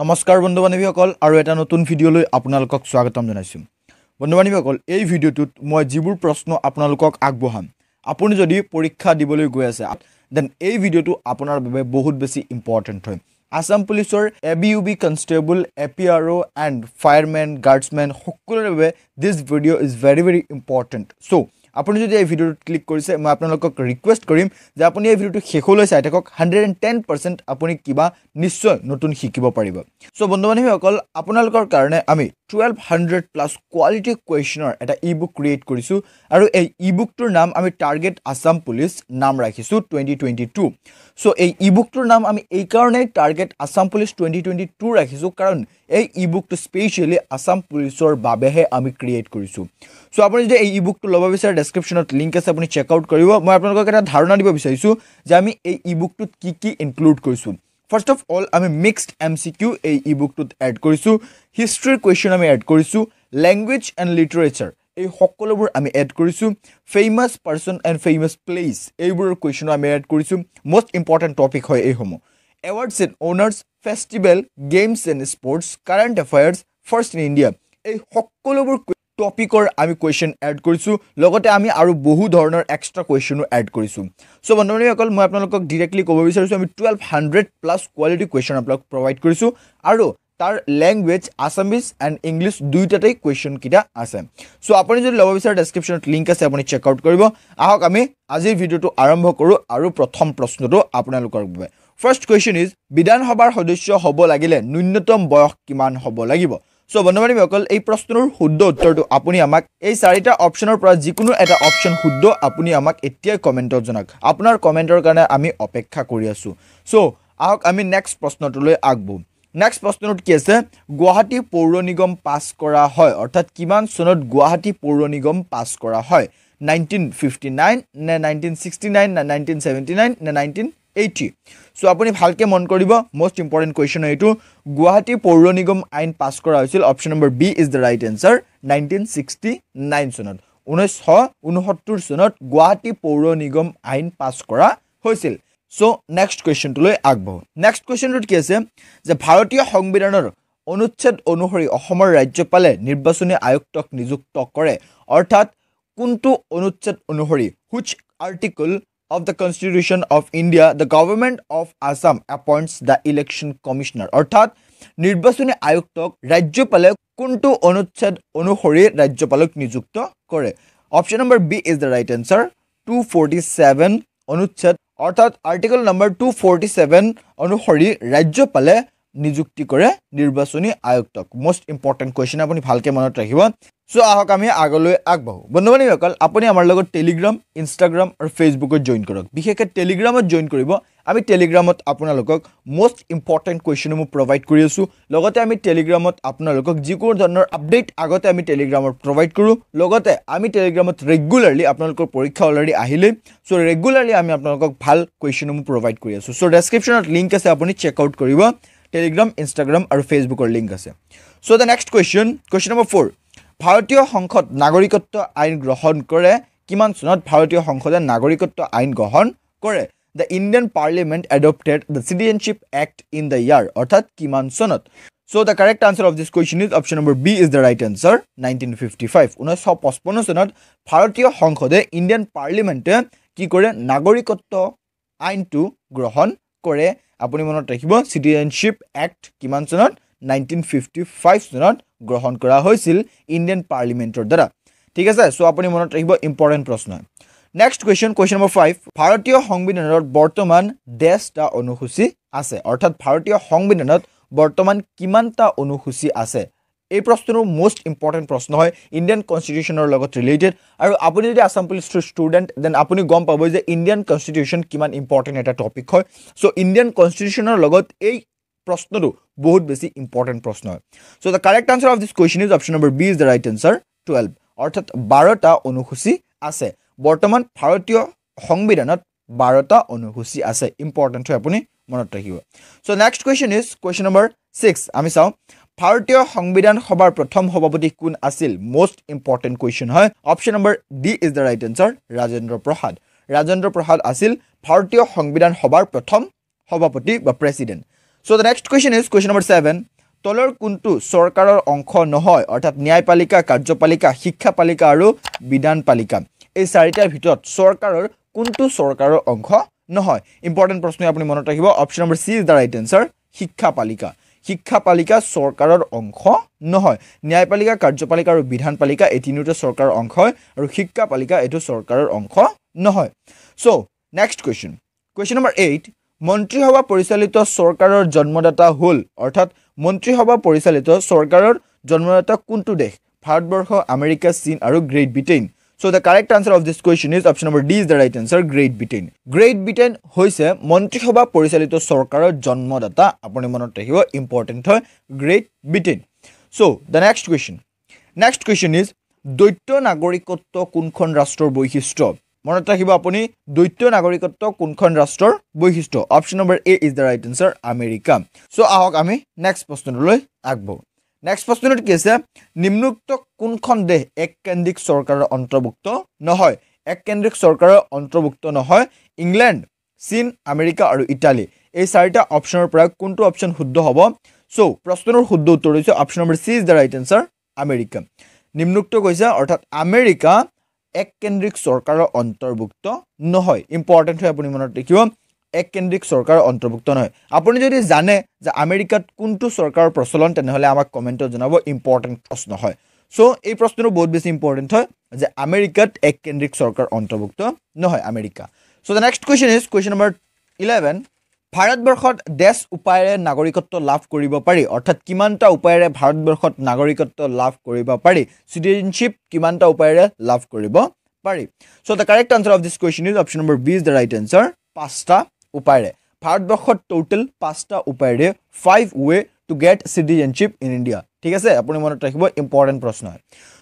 Namaskar বন্ধু বান্ধবীসকল আৰু এটা নতুন ভিডিঅলৈ আপোনালোকক স্বাগতম জনাইছো বন্ধু বান্ধবীসকল এই ভিডিঅটোত মই যিবোৰ প্ৰশ্ন আপোনালোকক আগবঢ়াম আপুনি যদি পৰীক্ষা দিবলৈ গৈ আছে দেন এই ভিডিঅটো আপোনাৰ বাবে বহুত বেছি ইম্পৰ্টেন্ট হয় আসাম পুলিচৰ ABUB constable APRO and firemen guardsmen সকলোৰে বাবে this video is very important so আপুনি যদি এই ভিডিঅটো ক্লিক কৰিছে মই আপোনালোকক ৰিকোয়েস্ট কৰিম যে আপুনি এই ভিডিঅটো শেষলৈ চাই থাকক 110% আপুনি কিবা নিশ্চয় নতুন শিকিব পাৰিব সো বন্ধুবান্ধবীসকল আপোনালোকৰ কাৰণে আমি 1200 প্লাস কোৱালিটি কোৱেশ্যনৰ এটা ই-বুক ক্ৰিয়েট কৰিছো আৰু এই ই-বুকটোৰ নাম আমি টার্গেট আসাম পুলিচ নাম ৰাখিছো 2022 সো এই ই-বুকটোৰ নাম আমি এই কাৰণে টার্গেট আসাম পুলিচ 2022 ৰাখিছো কাৰণ এই ই-বুকটো স্পেশালি আসাম পুলিচৰ বাবেহে আমি ক্ৰিয়েট কৰিছো সো আপুনি যদি এই ই-বুকটো লব বিচাৰে description ত লিংক আছে আপুনি চেক আউট কৰিব মই আপোনালোকক এটা ধাৰণা দিব বিচাৰিছো যে আমি এই ই-বুকটোত কি ইনক্লুড কৰিছো First of all, I am mixed MCQ a ebook to add korisu. History question I add korisu. Language and literature. A hokolobur I add korisu. Famous person and famous place. A question I add korisu. Most important topic hoy a homo. Awards and honors. Festival. Games and sports. Current affairs. First in India. A hokolobur topic or I question add korisu. Logote I aru bohu dhoroner extra question add korisu. So, when you call my directly cover research, 1200 plus quality question provide Kurisu. Aro, tar language, Assamese and English, do it question kita Assam. So, upon the lower description link as upon check out Kuribo, Ahokame, as a video to Arambokuru, Aru Prothom Prosnodo, Apana Lukarbe. First question is Bidan Hobar Hodisho Hobo Lagile, Nunotom Boy Kiman Hobo Lagibo. So, বন্ধুবান্ধবী সকল এই প্ৰশ্নৰ শুদ্ধ উত্তৰটো আপুনি আমাক এই চাৰিটা অপচনৰ পৰা যিকোনো এটা অপচন শুদ্ধ আপুনি আমাক এতিয়া কমেন্টত জনাওক আপোনাৰ কমেন্টৰ কাৰণে আমি অপেক্ষা কৰি আছো সো আহক আমি নেক্সট প্ৰশ্নটোলৈ আগবঢ়ো নেক্সট প্ৰশ্নটো কি আছে গুৱাহাটী পৌৰ নিগম পাছ কৰা হয় অৰ্থাৎ কিমান চনত গুৱাহাটী পৌৰ নিগম পাছ কৰা হয় 1959 নে 1969 নে 1979 নে 1980 So, अपने भालके मन करीबा most important question है तो गुवाहाटी पौर निगम आइन पास करा हुआ है option number B is the right answer 1969 Sanat 1969 Sanat Guwahati पौर निगम आइन पास करा हुआ है So next question तुले आग बहु next question रुट कैसे जब भारतीय संविधानर अनुच्छेद अनुहरी अहमर राज्यपाले निर्वाचनी आयोग तक नियुक्त करे अर्थात कुंतु अनुच्छेद अनुहरी which article Of the Constitution of India, the government of Assam appoints the election commissioner. Orthat, Nirbachani Ayog tok Rajyapalak kuntu anuchhed anuhori Rajyapalak niyukta kore. Option number B is the right answer. 247 anuchhed. Orthat, article number 247 anuhori Rajyapalak niyukti kore Nirbachani Ayog tok. Most important question apuni bhalke monot rakhiba. So ahok ami agoloi agbahu bondubaniokal apuni amar logot telegram instagram or facebook ot join korok bisheke telegram ot join koribo ami telegram ot apunalokok most important question mo provide kori asu logote ami telegram ot apunalokok jikor dhonor update agote ami telegram ot provide koru logote ami telegram ot regularly apunalokor porikha already ahile so regularly ami apunalokok bhal question mo provide kori asu so description ot link ase apuni check out koribo telegram instagram or facebook or link ase so the next question question number 4 ভাৰতীয় সংসদ নাগৰিকত্ব আইন গ্ৰহণ কৰে কিমান চনত ভাৰতীয় সংসদে নাগৰিকত্ব আইন গ্ৰহণ কৰে the indian parliament adopted the citizenship act in the year অৰ্থাৎ কিমান চনত so the correct answer of this question is option number b is the right answer 1955 1955 চনত ভাৰতীয় সংসদে indian parliament কি কৰে নাগৰিকত্ব আইনটো গ্ৰহণ কৰে আপুনি মনত ৰাখিব citizenship act কিমান চনত 1955 চনত গ্রহণ কৰা হৈছিল ইন্ডিয়ান পার্লিমেন্টৰ দ্বাৰা ঠিক আছে সো আপুনি মনত ৰাখিব ইম্পৰ্টেন্ট প্ৰশ্ন নেক্সট কোৱেশ্চন কোৱেশ্চন নম্বৰ 5 ভাৰতীয় সংবিধানৰ বৰ্তমান 10টা অনুসূচী আছে অৰ্থাৎ ভাৰতীয় সংবিধানত বৰ্তমান কিমানটা অনুসূচী আছে এই প্ৰশ্নটো মোস্ট ইম্পৰ্টেন্ট প্ৰশ্ন হয় ইন্ডিয়ান কনস্টিটিউচনৰ লগত ৰিলেটেড আৰু আপুনি যদি আসাম পুলিচ ষ্টুডেন্ট দেন আপুনি গম পাব যে ইন্ডিয়ান কনস্টিটিউচন কিমান ইম্পৰ্টেন্ট এটা টপিক হয় সো ইন্ডিয়ান কনস্টিটিউচনৰ লগত এই প্ৰশ্নটো বহুত বেছি ইম্পৰ্টেন্ট প্ৰশ্ন হয় so the correct answer of this question is option number B is the right answer 12 অৰ্থাৎ 12 টা অনুসূচী আছে বৰ্তমান ভাৰতীয় সংবিধানত 12 টা অনুসূচী আছে ইম্পৰ্টেন্ট হয় আপুনি মনত ৰাখিব so next question is question number 6 আমি চাও ভাৰতীয় সংবিধান সভাৰ প্ৰথম সভাপতি কোন আছিল মোস্ট ইম্পৰ্টেন্ট কোৱেশ্চন হয় option number D is the right answer Rajendra Prasad Rajendra Prasad আছিল ভাৰতীয় সংবিধান সভাৰ প্ৰথম সভাপতি বা president So the next question is question number 7. Tolor kuntu sorkarar onkho nohoy orthat nyaypalika, karjopalika, shikhapalika aru bidanpalika. Ei sarita bhitor sorkarar kuntu sorkarar onkho nohoy. Important proshno apni monot rakhibo. Option number C is the right answer. Shikhapalika. Shikhapalika sorkarar onkho nohoy. Nyaypalika, karjopalika aru bidanpalika etinuta sorkarar onkho aru shikhapalika etu sorkarar onkho nohoy. So next question. Question number 8. Montri Hava Porisalito Sorkarar Jonmodata Hul, orthat Montri Hava Porisalito Sorkarar Jonmodata Kuntu Desh, Bharatborkho, America, Sin aru Great Britain. So the correct answer of this question is option number D is the right answer, Great Britain. Great Britain hoise Montri Hava Porisalito Sorkarar Jonmodata, apuni monot rakhibo important hoy Great Britain. So the next question. Next question is Doityo Nagorikotto Kunkhon Rashtror Boishishtyo. Monat rakhibo apuni doityo nagorikotto kunkhon rashtror boishishtyo. Option number A is the right answer, America. So ahok ami next prashno loi agbo. Next prashno ki ase nimnukto kunkhon deh ekkendrik sorkarar antorbukto nohoy. Ekkendrik sorkarar antorbukto nohoy. England, Sin, America aru Italy. Ei sarita optionor pora kuntu option shuddho hobo. So prashnor shuddho uttor hoise option number C is the right answer, America. Nimnukto koise orthat America Ekendrik sorkarar antorbukto nohoy. Important hoy apuni monot rakhibo ekendrik sorkarar antorbukto nohoy. Apuni jodi jane je America kuntu sorkarar prosolon tene hole amak comment jonabo, important proshno hoy. So ei proshno bahut beshi important hoy je America ekendrik sorkarar antorbukto nohoy, America. So the next question is question number 11. Bharatborkhot des upayre nagorikotto lav koribo pari orthat kimanta upayre Bharatborkhot nagorikotto lav koribo pari, citizenship kimanta upayre lav koribo pari. So the correct answer of this question is option number B is the right answer, pasta upayre. Bharatborkhot total pasta upayre 5 way to get citizenship in India. Thik ase apuni monot rakhibo, important proshno.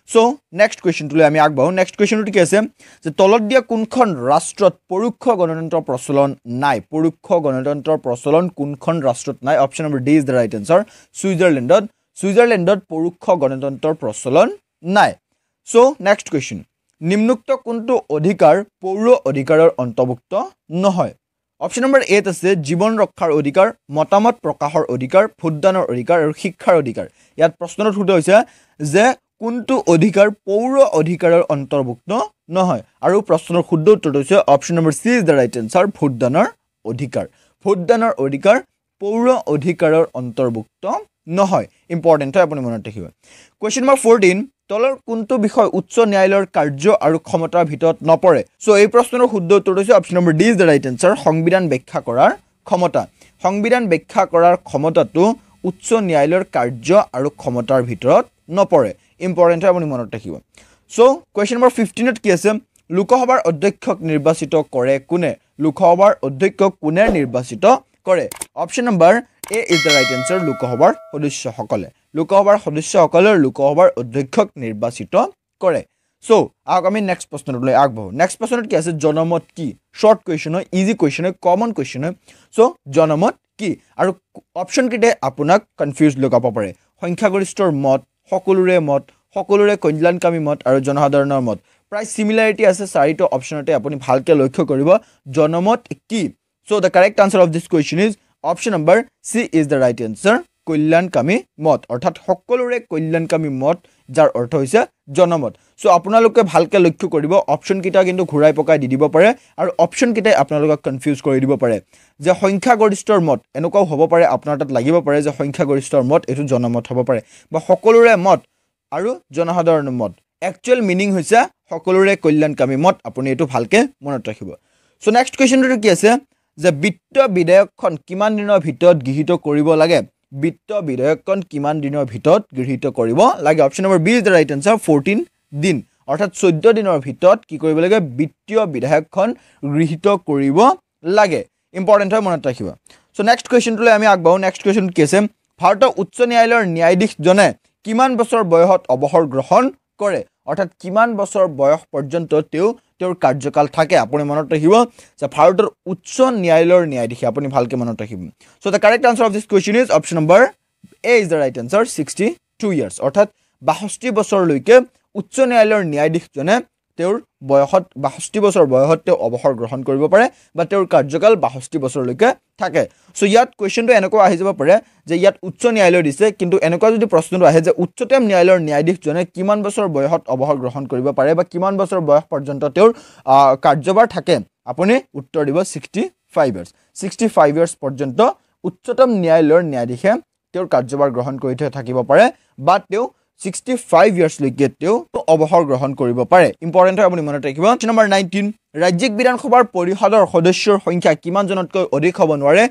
So next question to ami agbao. Next question to kise je tolot dia kunkhon rashtrot porukho ganatantra prosolon nai. Porukho ganatantra prosolon kunkhon rashtrot nai. Option number D is the right answer, Switzerland. Switzerland porukho ganatantra prosolon nai. So next question. Nimnukto kuntu odhikar poro odhikarar antobukto nohoy. Option number 8 ase jibon rokhar odhikar, motamot prokahar odhikar, bhotdanor odhikar aru shikkhar odhikar. Yat proshnor thudha hoise je kuntu odhikar paura odhikarar antorbukto nohoy. Aru proshno shuddho uttor hoise option number C is the right answer, bhotdanor odhikar. Bhotdanor odhikar paura odhikarar antorbukto nohoy. Important hoy apuni monot rakhibo. Question number 14. Tolor kuntu bishoy utcho nyayalor karjo aru khomotar bhitorot nopore. So ei proshno shuddho uttor hoise option number D is the right answer, hongbidan bekkha korar khomota. Hongbidan bekkha korar khomota tu utcho nyayalor karjo aru khomotar bhitorot nopore. Important apuni monot rakhibo. So question number 15 at ki ase lokasabar adhyaksok nirbachito kore kune. Lokasabar adhyaksok kune nirbachito kore. Option number A is the right answer, lokasabar sadasya hokole. Lokasabar sadasya hokolor lokasabar adhyaksok nirbachito kore. So ahok ami next prashno loi agbao. Next prashno ki ase jonomot ki. Short question hoy, easy question hoy, common question hoy. So jonomot ki aru option kite apunak confused lokapa pare. Songkhyagorishtor mot, hokolore mot, hokolore konjlankami mot aru jonohadaroner mot. Price similarity ase sarito option te apuni bhalke lokkho koribo jonomot ki. So the correct answer of this question is option number C is the right answer, konjlankami mot. Orthat hokolore konjlankami mot jar ortho hoise jonomot. So apunaloke bhalke lokkho koribo option kita kintu ghurai pokai di dibo pare aru option kita apunalok confuse kori dibo pare. Je songkhyagorishtor mot enokau hobo pare apunar tat lagibo pare je songkhyagorishtor mot etu jonomot hobo pare ba hokolore mot aru jonohadaroner mot. Actual meaning hoise hokolore kolyankami mot, apuni etu bhalke monot rakhibo. So next question to ki ase je bitta bidayokkon kiman dinor bhitor grihito koribo lage. Bitta bidayokkon kiman dinor bhitor grihito koribo lage. Option number B is the right answer, 14 din. Orthat 14 dinor bhitor ki koribo lage bitta bidayokkon grihito koribo lage. Important hoy monot rakhibo. So next question to ami agbao. Next question ki ase Bharator Uccho Nyayalor nyayadhish jone kiman bosor boyohot obohor grohon kore. Orthat kiman bosor boyoh porjonto teu karjokal thake apuni monot rakhibo je Bharator Uccho Nyayalor nyayadhish apuni bhalke monot rakhibo. So the correct answer of this question is option number A is the right answer, 62 years. Orthat 62 bosor loike Uccho Nyayalor nyayadhish jone তেওঁৰ বয়হত 62 বছৰ বয়হত অবহৰ গ্ৰহণ কৰিব পাৰে বা তেওঁৰ কাৰ্যকাল 62 বছৰ লৈকে থাকে সো ইয়াত কোৱেশ্চনটো এনেকৈ আহি যাব পাৰে যে ইয়াত উচ্চ ন্যায়ালয় দিছে কিন্তু এনেকৈ যদি প্ৰশ্নটো আহে যে উচ্চতম ন্যায়ালয়ৰ ন্যায়াধীশজনে কিমান বছৰ বয়হত অবহৰ গ্ৰহণ কৰিব পাৰে বা কিমান বছৰ বয়হ পৰ্যন্ত তেওঁৰ কাৰ্যভাৰ থাকে আপুনি উত্তৰ দিব 65 years 65 years পৰ্যন্ত উচ্চতম ন্যায়ালয়ৰ ন্যায়াধীশে তেওঁৰ কাৰ্যভাৰ গ্ৰহণ কৰি থাকিব পাৰে বা তেওঁ 65 years লৈকে তেও অবহৰ গ্ৰহণ কৰিব পাৰে ইম্পৰ্টেন্ট হয় আপুনি মনত ৰাখিব নম্বৰ 19 ৰাজ্যিক বিধানসভাৰ পৰিষদৰ সদস্যৰ সংখ্যা কিমান জনতকৈ অধিক হ'ব নোৱাৰে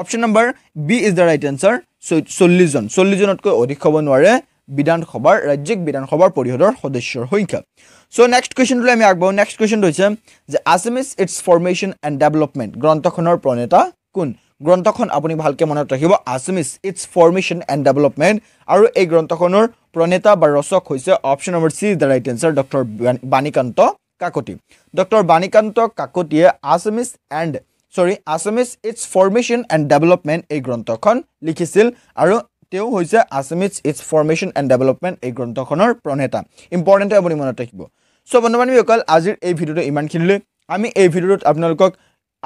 option number B is the right answer 40 জন 40 জনতকৈ অধিক হ'ব নোৱাৰে বিধানসভাৰ ৰাজ্যিক বিধানসভাৰ পৰিষদৰ সদস্যৰ সংখ্যা সো নেক্সট কোৱেশ্চনটো আমি আগবাঢ়ো নেক্সট কোৱেশ্চন হৈছে যে Assamese its formation and development গ্ৰন্থখনৰ প্ৰণেতা কোন গ্ৰন্থখন আপুনি ভালকে মনত ৰাখিব Assamese its formation and development আৰু এই গ্ৰন্থখনৰ প্ৰণেতা বা ৰচক হৈছে option number C the right answer doctor Banikanta Kakati doctor Banikanta কাকতিয়ে Assamese its formation and development এই গ্ৰন্থখন লিখিছিল আৰু তেও হৈছে Assamese its formation and development এই গ্ৰন্থখনৰ প্ৰণেতা ইম্পৰ্টেন্ট আপুনি মনত ৰাখিব সো বন্ধুবান্ধী সকল আজিৰ এই ভিডিওটো ইমানখিনিলৈ আমি এই ভিডিওত আপোনালোকক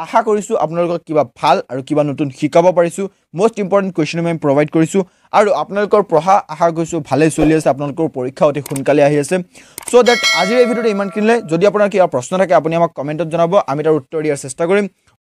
আশা কৰিছো আপোনালোকক কিবা ভাল আৰু কিবা নতুন শিকাব পাৰিছো মোস্ট ইম্পৰ্টেন্ট কোৱেশ্চন আমি প্ৰভাইড কৰিছো আৰু আপোনালোকৰ পঢ়া আশা কৰিছো ভালে চলি আছে আপোনালোকৰ পৰীক্ষা অতি সোনকালে আহি আছে সো দ্যাট আজিৰ এই ভিডিওটো ইমানখিনিলৈ যদি আপোনাৰ কিবা প্ৰশ্ন থাকে আপুনি আমাক কমেন্টত জনাব আমি তাৰ উত্তৰ দিয়াৰ চেষ্টা কৰিম